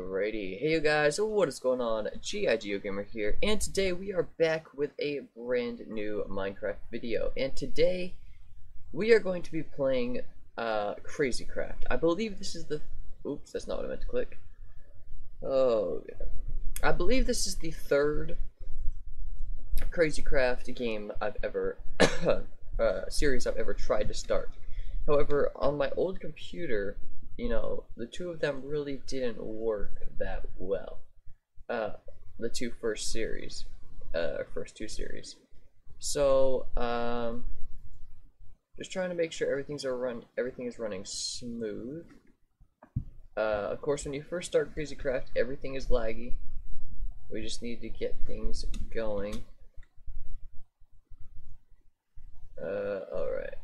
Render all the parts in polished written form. Alrighty, hey you guys, what is going on? G.I. Geogamer here, and today we are back with a brand new Minecraft video. And today we are going to be playing Crazy Craft. I believe this is the oops, that's not what I meant to click. Oh god. I believe this is the third Crazy Craft game I've ever series I've ever tried to start. However, on my old computer, you know, the two of them really didn't work that well. The two first series, first two series. So, just trying to make sure everything is running smooth. Of course, when you first start Crazy Craft, everything is laggy. We just need to get things going. All right.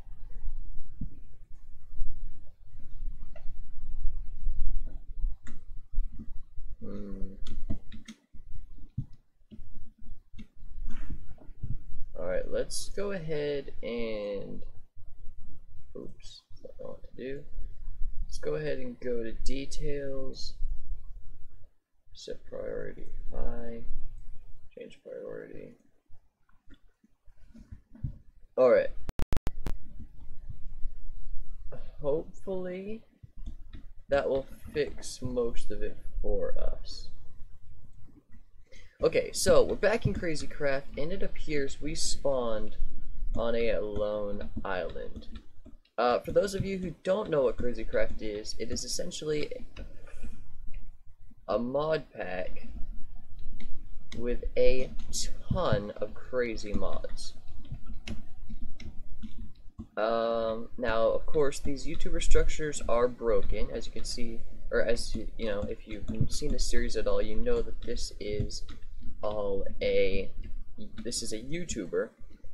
Alright, let's go ahead and oops, I don't know what to do. Let's go ahead and go to details, set priority high, change priority. Alright. Hopefully that will fix most of it for us. Okay, so we're back in Crazy Craft, and it appears we spawned on a lone island. For those of you who don't know what Crazy Craft is, it is essentially a mod pack with a ton of crazy mods. Now, of course, these YouTuber structures are broken, as you can see, or as you know, if you've seen the series at all, you know that this is a YouTuber,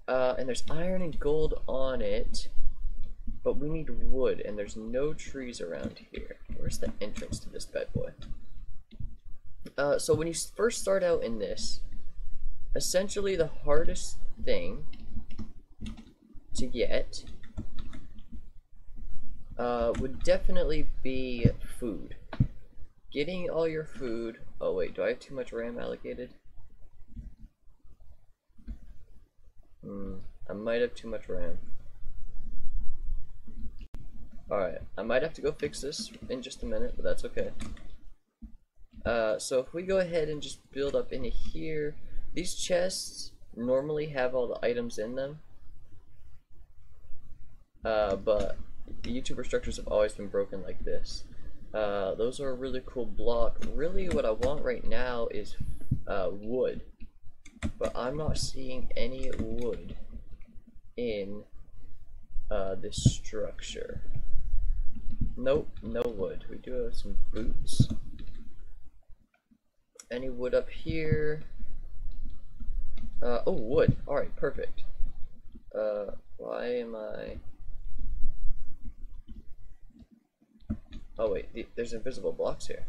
and there's iron and gold on it, but we need wood, and there's no trees around here. Where's the entrance to this bad boy? So when you first start out in this, essentially the hardest thing to get would definitely be food. Getting all your food. Oh wait, do I have too much RAM allocated? I might have too much RAM. Alright, I might have to go fix this in just a minute, but that's okay. So if we go ahead and just build up into here, these chests normally have all the items in them. But the YouTuber structures have always been broken like this. Those are a really cool block. Really what I want right now is wood, but I'm not seeing any wood in this structure. Nope, no wood. We do have some boots. Any wood up here? Oh, wood. Alright, perfect. Why am I... Oh wait, there's invisible blocks here.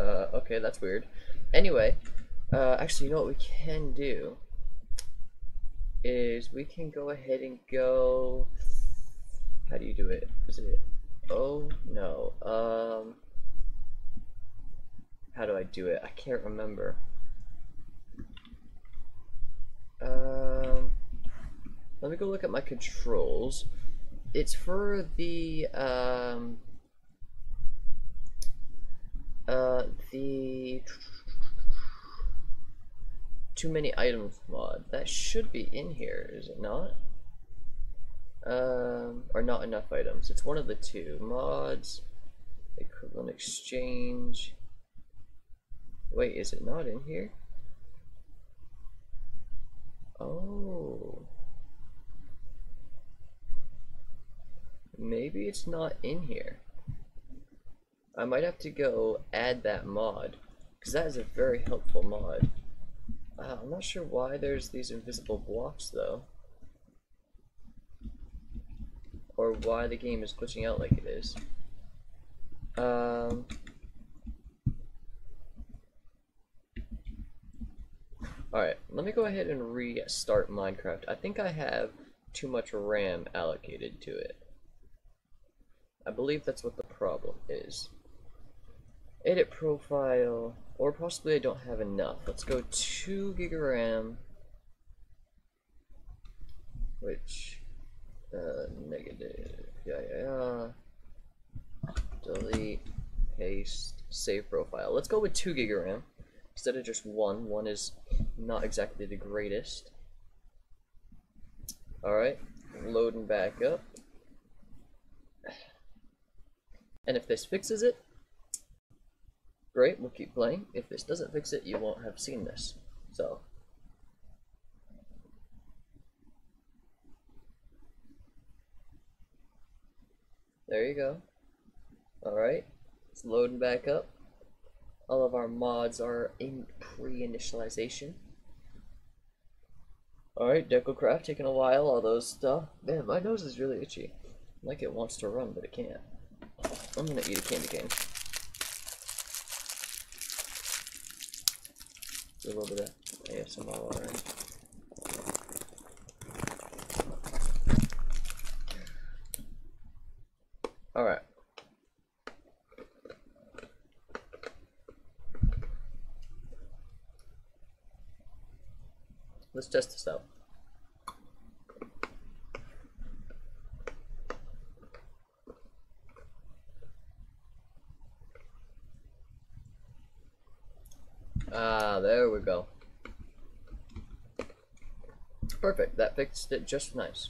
Okay, that's weird. Anyway, actually, you know what we can do is we can go ahead and go... How do you do it? Is it... Oh, no. How do I do it? I can't remember. Let me go look at my controls. It's for the Too Many Items mod. That should be in here, is it not? Or Not Enough Items. It's one of the two mods. Equivalent Exchange. Wait, is it not in here? Oh. Maybe it's not in here. I might have to go add that mod, because that is a very helpful mod. I'm not sure why there's these invisible blocks though, or why the game is glitching out like it is. Alright, let me go ahead and restart Minecraft. I think I have too much RAM allocated to it. I believe that's what the problem is. Edit profile, or possibly I don't have enough. Let's go 2 GB RAM, which negative, delete, paste, save profile. Let's go with 2 GB RAM instead of just one. One is not exactly the greatest. Alright, loading back up, and if this fixes it, great, we'll keep playing. If this doesn't fix it, you won't have seen this. So, there you go. Alright, it's loading back up. All of our mods are in pre-initialization. Alright, DecoCraft taking a while, all those stuff. Man, my nose is really itchy. Like it wants to run, but it can't. I'm gonna eat a candy cane. A little bit of ASMR water. Alright. Let's test this out. Ah, there we go. Perfect, that fixed it just nice.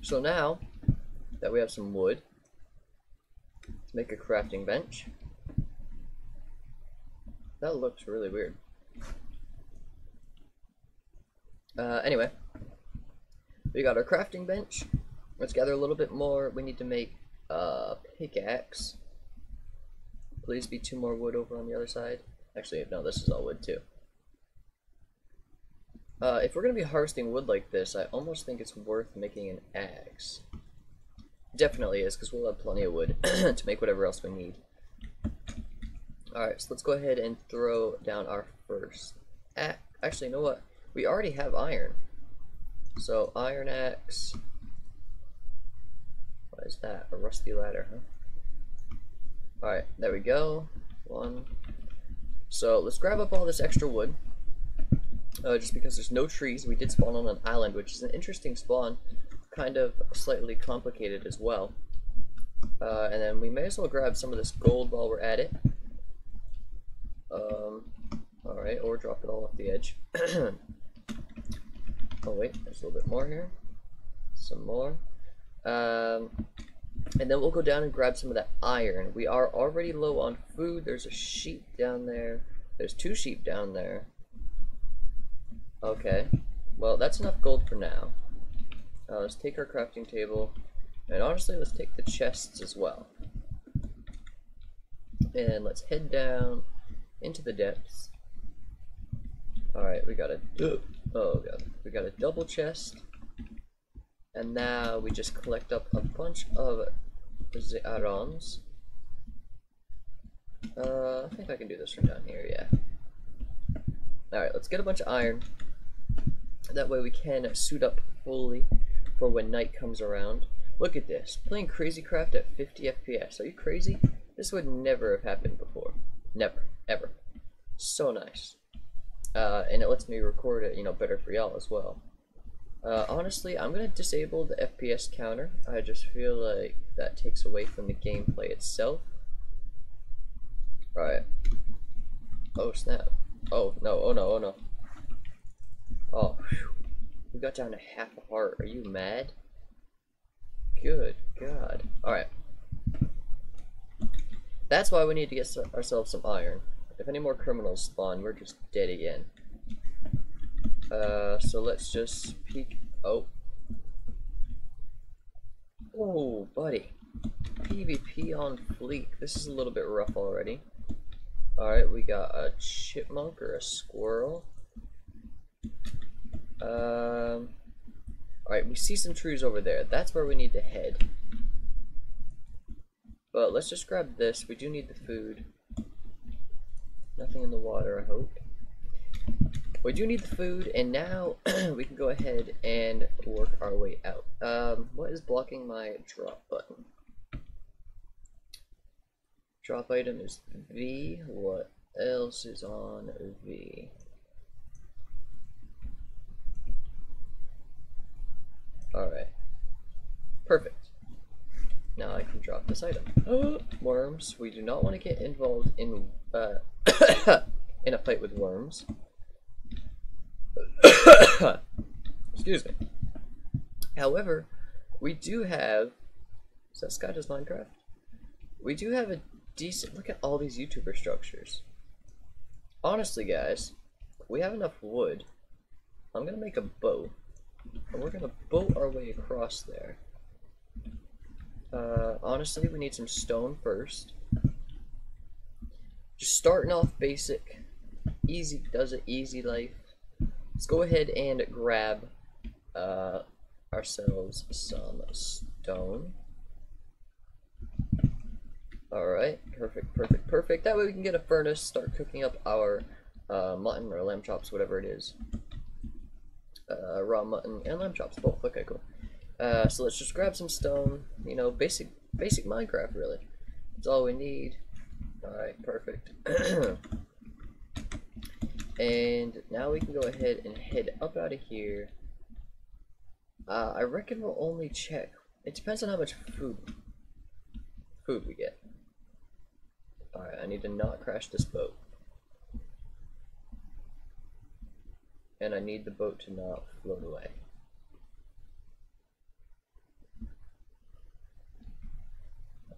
So now that we have some wood, let's make a crafting bench. That looks really weird. Anyway, we got our crafting bench. Let's gather a little bit more. We need to make a pickaxe. Please be 2 more wood over on the other side. Actually, no, this is all wood too. If we're going to be harvesting wood like this, I almost think it's worth making an axe. Definitely is, because we'll have plenty of wood to make whatever else we need. Alright, so let's go ahead and throw down our first axe. Actually, you know what? We already have iron. So, iron axe. What is that? A rusty ladder, huh? Alright, there we go. One. So, let's grab up all this extra wood. Just because there's no trees, we did spawn on an island, which is an interesting spawn. Kind of slightly complicated as well. And then we may as well grab some of this gold while we're at it. Alright, or drop it all off the edge. Oh wait, there's a little bit more here. Some more. And then we'll go down and grab some of that iron. We are already low on food. There's a sheep down there. There's 2 sheep down there. Okay, well that's enough gold for now. Let's take our crafting table, and honestly let's take the chests as well. And let's head down into the depths. Alright, we got a we got a double chest. And now we just collect up a bunch of the arons. I think I can do this from down here, yeah. Alright, let's get a bunch of iron. That way we can suit up fully for when night comes around. Look at this, playing Crazy Craft at 50 FPS. Are you crazy? This would never have happened before. Never, ever. So nice. And it lets me record it, you know, better for y'all as well. Honestly, I'm going to disable the FPS counter. I just feel like that takes away from the gameplay itself. Alright. Oh, snap. Oh, no, oh, no, oh, no. Oh, whew. We got down to half a heart. Are you mad? Good God. Alright. That's why we need to get ourselves some iron. If any more criminals spawn, we're just dead again. So let's just peek. Oh. Oh, buddy. PvP on fleek. This is a little bit rough already. Alright, we got a chipmunk or a squirrel. Alright, we see some trees over there. That's where we need to head. But let's just grab this. We do need the food. Nothing in the water, I hope. We do need the food, and now we can go ahead and work our way out. What is blocking my drop button? Drop item is V. What else is on V? Alright. Perfect. Now I can drop this item. Oh, worms. We do not want to get involved in in a fight with worms. Excuse me. However, we do have... Is that Scott's Minecraft? We do have a decent... Look at all these YouTuber structures. Honestly, guys, we have enough wood. I'm going to make a boat. And we're going to boat our way across there. Honestly, we need some stone first. Just starting off basic. Easy does it, easy life. Let's go ahead and grab ourselves some stone. Alright, perfect, perfect, perfect. That way we can get a furnace, start cooking up our mutton or lamb chops, whatever it is. Raw mutton and lamb chops, both. Okay, cool. So let's just grab some stone. You know, basic Minecraft, really. That's all we need. Alright, perfect. And now we can go ahead and head up out of here. I reckon we'll only check. It depends on how much food we get. Alright, I need to not crash this boat. And I need the boat to not float away.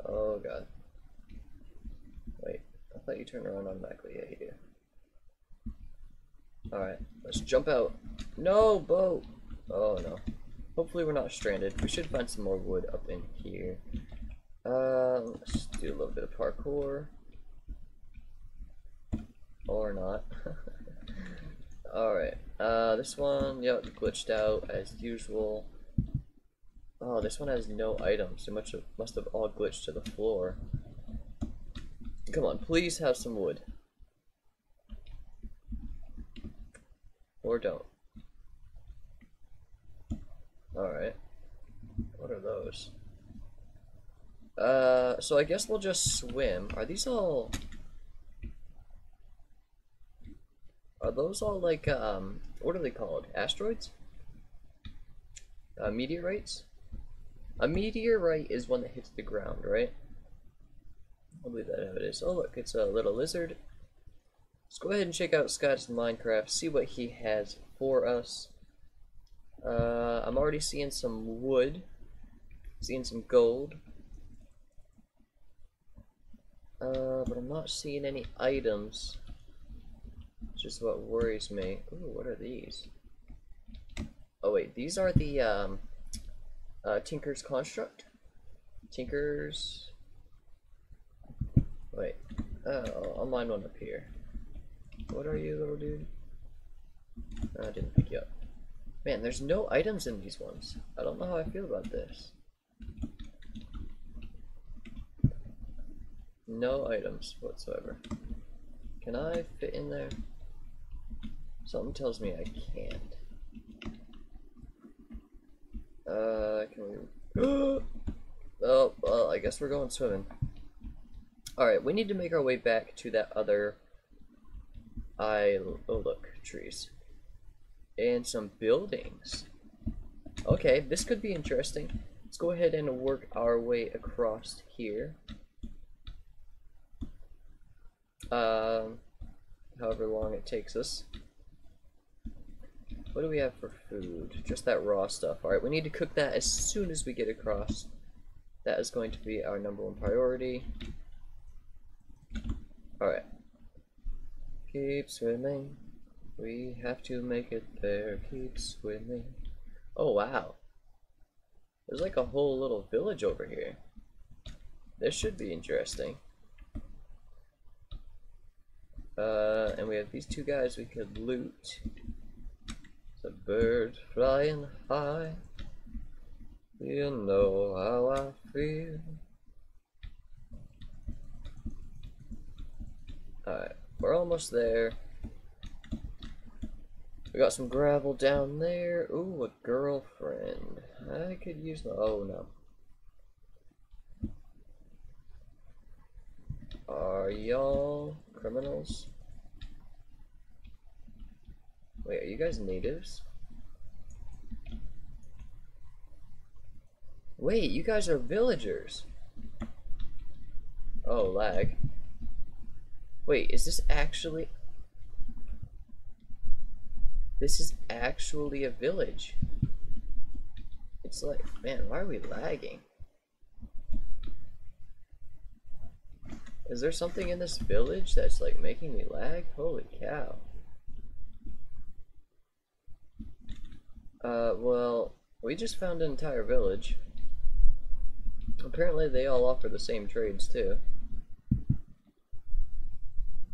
Oh god. Wait, I thought you turned around automatically. Yeah, you do. Alright, let's jump out. No, boat! Oh, no. Hopefully we're not stranded. We should find some more wood up in here. Let's do a little bit of parkour. Or not. Alright, this one, yep, glitched out as usual. Oh, this one has no items. It must have all glitched to the floor. Come on, please have some wood. Or don't. Alright. What are those? So I guess we'll just swim. Are these all... Are those all like, what are they called? Asteroids? Meteorites? A meteorite is one that hits the ground, right? I believe that's how it is. Oh look, it's a little lizard. Let's go ahead and check out Scott's Minecraft, see what he has for us. I'm already seeing some wood, seeing some gold. But I'm not seeing any items, which is what worries me. Ooh, what are these? Oh wait, these are the Tinker's Construct? Tinker's... Wait, I'll mine one up here. What are you, little dude? I didn't pick you up. Man, there's no items in these ones. I don't know how I feel about this. No items whatsoever. Can I fit in there? Something tells me I can't. Can we... Oh, well, I guess we're going swimming. Alright, we need to make our way back to that other... Oh look, trees. And some buildings. Okay, this could be interesting. Let's go ahead and work our way across here. However long it takes us. What do we have for food? Just that raw stuff. Alright, we need to cook that as soon as we get across. That is going to be our #1 priority. Alright. Keep swimming. We have to make it there. Keep swimming. Oh wow. There's like a whole little village over here. This should be interesting. And we have these two guys we could loot. It's a bird flying high. You know how I feel. Alright. We're almost there. We got some gravel down there. Ooh, a girlfriend. I could use the... oh, no. Are y'all criminals? Wait, are you guys natives? Wait, you guys are villagers. Oh, lag. Wait, is this actually... this is actually a village. It's like, man, why are we lagging? Is there something in this village that's like making me lag? Holy cow. Well, we just found an entire village. Apparently they all offer the same trades too.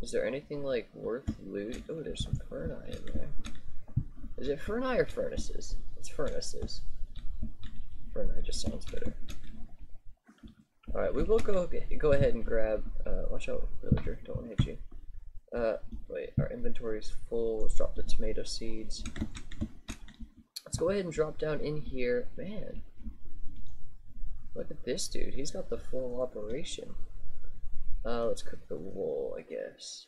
Is there anything like worth loot? Oh, there's some furnace in there. Is it furnace or furnaces? It's furnaces. Furnace just sounds better. Alright, we will go ahead and grab, watch out, villager, don't want to hit you. Wait, our inventory's full, let's drop the tomato seeds. Let's go ahead and drop down in here. Man, look at this dude, he's got the full operation. Let's cook the wool, I guess.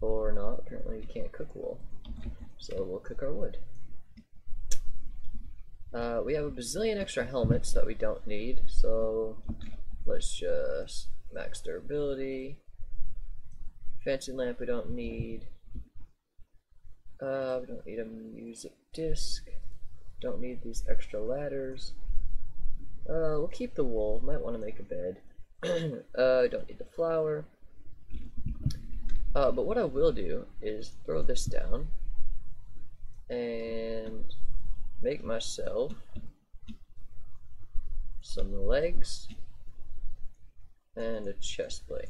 Or not, apparently you can't cook wool. So we'll cook our wood. We have a bazillion extra helmets that we don't need, so let's just max durability. Fancy lamp we don't need. We don't need a music disc. Don't need these extra ladders. We'll keep the wool, might want to make a bed. Don't need the flour. But what I will do is throw this down and make myself some legs and a chest plate.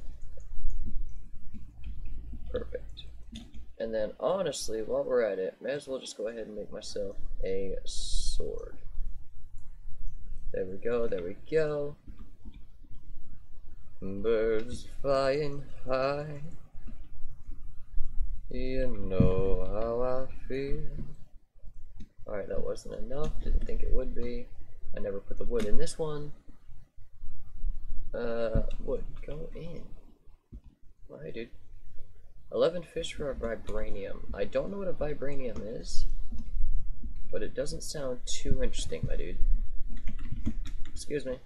Perfect. And then honestly, while we're at it, may as well just go ahead and make myself a sword. There we go, there we go. Birds flying high, you know how I feel. Alright, that wasn't enough, didn't think it would be. I never put the wood in this one. Wood, go in. Alright, dude. 11 fish for a vibranium. I don't know what a vibranium is, but it doesn't sound too interesting, my dude. Excuse me.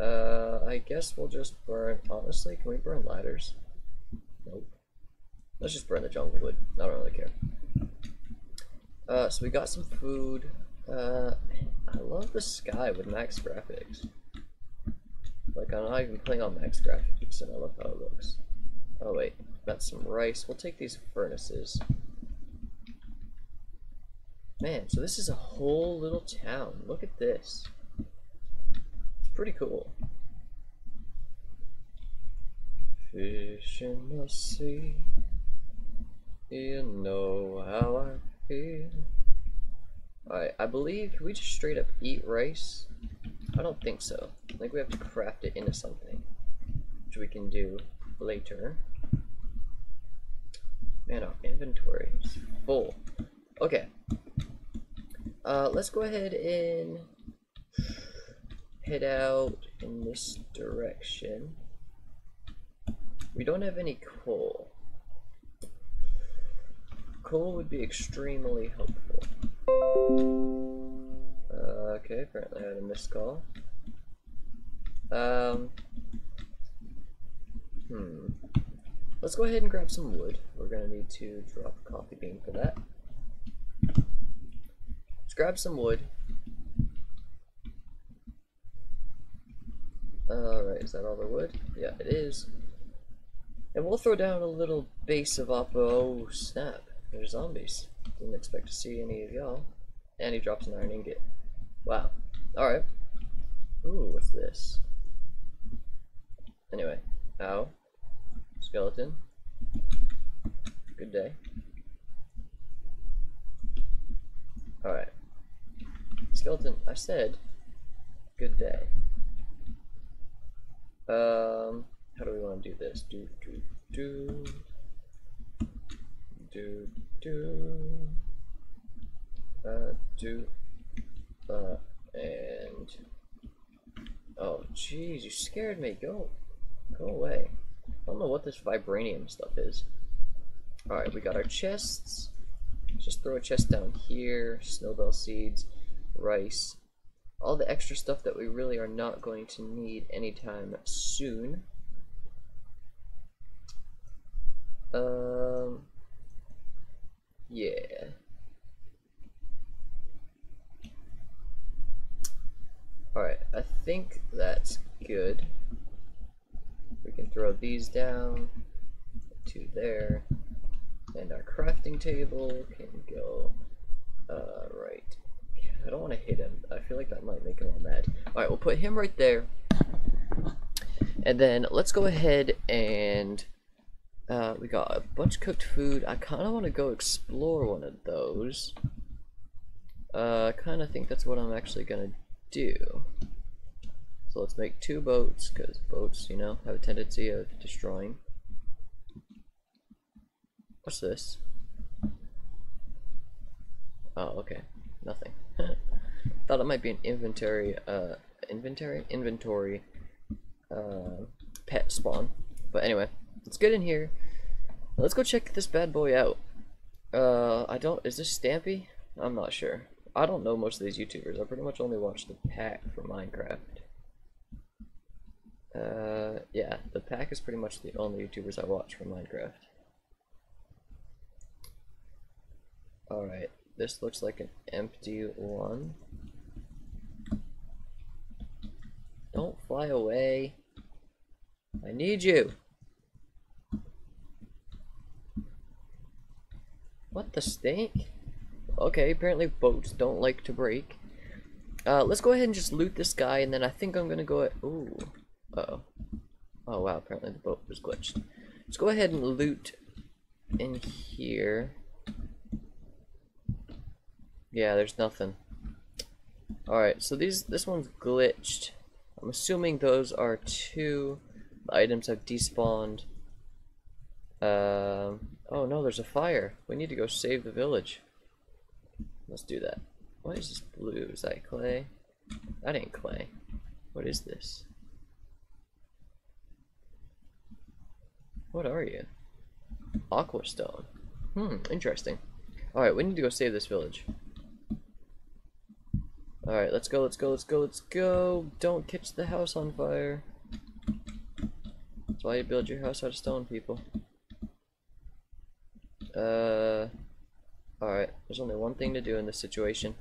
I guess we'll just burn, honestly, can we burn ladders? Nope. Let's just burn the jungle wood, I don't really care. So we got some food. I love the sky with max graphics. Like, I'm not even playing on max graphics and I love how it looks. Oh wait, that's some rice. We'll take these furnaces. Man, so this is a whole little town. Look at this. Pretty cool. Fish in the sea, you know how I feel. Alright, I believe, can we just straight up eat rice? I don't think so. I think we have to craft it into something, which we can do later. Man, our inventory is full. Okay. Let's go ahead and head out in this direction. We don't have any coal. Coal would be extremely helpful. Okay, apparently I had a missed call. Let's go ahead and grab some wood. We're gonna need to drop a coffee bean for that. Let's grab some wood. Alright, is that all the wood? Yeah, it is. And we'll throw down a little base of oh snap, there's zombies. Didn't expect to see any of y'all. And he drops an iron ingot. Wow. Alright. Ooh, what's this? Anyway. Ow. Skeleton. Good day. Alright. Skeleton, I said, good day. How do we want to do this? and oh jeez, you scared me. Go away. I don't know what this vibranium stuff is. All right, we got our chests. Just throw a chest down here. Snowbell seeds, rice, all the extra stuff that we really are not going to need anytime soon. Yeah. Alright, I think that's good. We can throw these down to there. And our crafting table can go right. I don't want to hit him. I feel like that might make him all mad. Alright, we'll put him right there. And then let's go ahead and we got a bunch of cooked food. I kind of want to go explore one of those. I kind of think that's what I'm actually going to do. So let's make two boats, because boats, you know, have a tendency of destroying. What's this? Oh, okay. Nothing. Thought it might be an inventory, pet spawn. But anyway, let's get in here. Let's go check this bad boy out. Is this Stampy? I'm not sure. I don't know most of these YouTubers. I pretty much only watch the pack for Minecraft. Yeah, the pack is pretty much the only YouTubers I watch for Minecraft. Alright. This looks like an empty one. Don't fly away. I need you. What the stink? Okay, apparently boats don't like to break. Let's go ahead and just loot this guy, and then I think I'm gonna go at. Ooh. Uh-oh. Oh wow, apparently the boat was glitched. Let's go ahead and loot in here. Yeah, there's nothing. Alright, so this one's glitched. I'm assuming those are two. The items have despawned. Oh no, there's a fire. We need to go save the village. Let's do that. What is this blue? Is that clay? That ain't clay. What is this? What are you? Aqua stone. Interesting. Alright, we need to go save this village. Alright, let's go. Don't catch the house on fire. That's why you build your house out of stone, people. Alright, there's only one thing to do in this situation.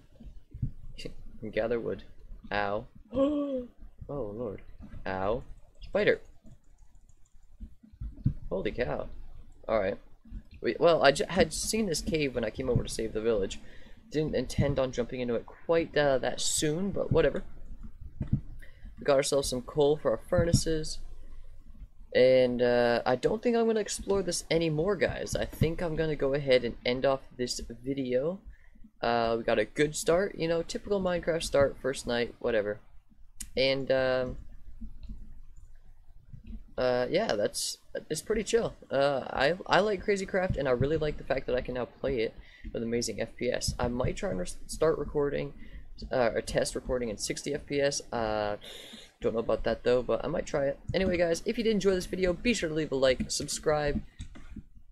Gather wood. Ow. Oh, Lord. Ow. Spider. Holy cow. Alright. Well, I had seen this cave when I came over to save the village. Didn't intend on jumping into it quite that soon, but whatever. We got ourselves some coal for our furnaces. And I don't think I'm going to explore this anymore, guys. I think I'm going to go ahead and end off this video. We got a good start, you know, typical Minecraft start, first night, whatever. And yeah, it's pretty chill. I like Crazy Craft, and I really like the fact that I can now play it with amazing FPS. I might try and start recording, or test recording at 60 FPS. Don't know about that though, but I might try it. Anyway guys, if you did enjoy this video, be sure to leave a like, subscribe.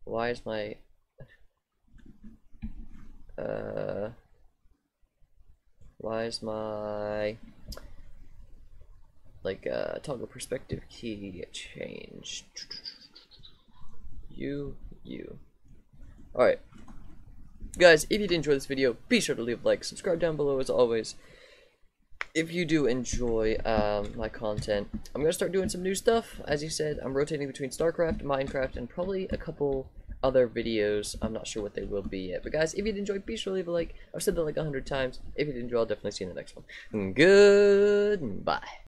Why is my... toggle perspective key change? You. Alright. Guys, if you did enjoy this video, be sure to leave a like, subscribe down below as always. If you do enjoy my content, I'm going to start doing some new stuff. As you said, I'm rotating between StarCraft, Minecraft, and probably a couple other videos. I'm not sure what they will be yet. But guys, if you did enjoy, be sure to leave a like. I've said that like 100 times. If you did enjoy, I'll definitely see you in the next one. Goodbye.